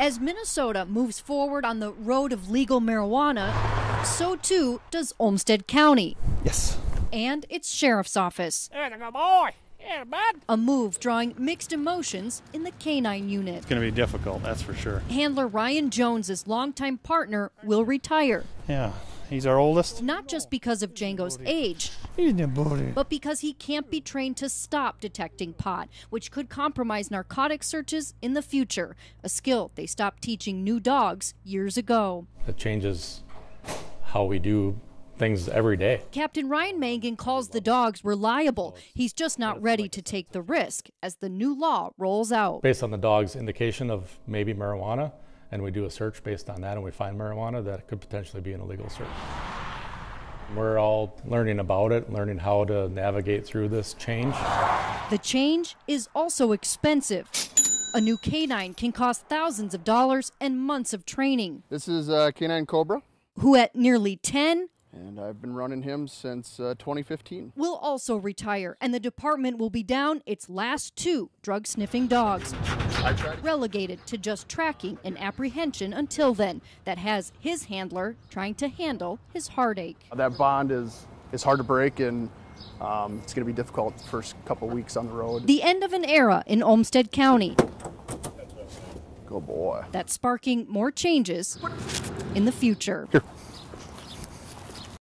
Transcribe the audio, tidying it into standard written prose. As Minnesota moves forward on the road of legal marijuana, so too does Olmsted County. Yes. And its sheriff's office. There's a good boy. Yeah, bud. A move drawing mixed emotions in the canine unit. It's going to be difficult, that's for sure. Handler Ryan Jones's longtime partner will retire. Yeah, he's our oldest. Not just because of Django's age, but because he can't be trained to stop detecting pot, which could compromise narcotic searches in the future, a skill they stopped teaching new dogs years ago. It changes how we do things every day. Captain Ryan Mangan calls the dogs reliable. He's just not ready to take the risk as the new law rolls out. Based on the dog's indication of maybe marijuana, and we do a search based on that and we find marijuana, that could potentially be an illegal search. We're all learning about it, learning how to navigate through this change. The change is also expensive. A new canine can cost thousands of dollars and months of training. This is Canine Cobra, who at nearly 10, and I've been running him since 2015. Will also retire, and the department will be down its last two drug-sniffing dogs, relegated to just tracking and apprehension until then. That has his handler trying to handle his heartache. That bond is hard to break, and it's going to be difficult the first couple weeks on the road. The end of an era in Olmsted County. Good boy. That's sparking more changes in the future. Here.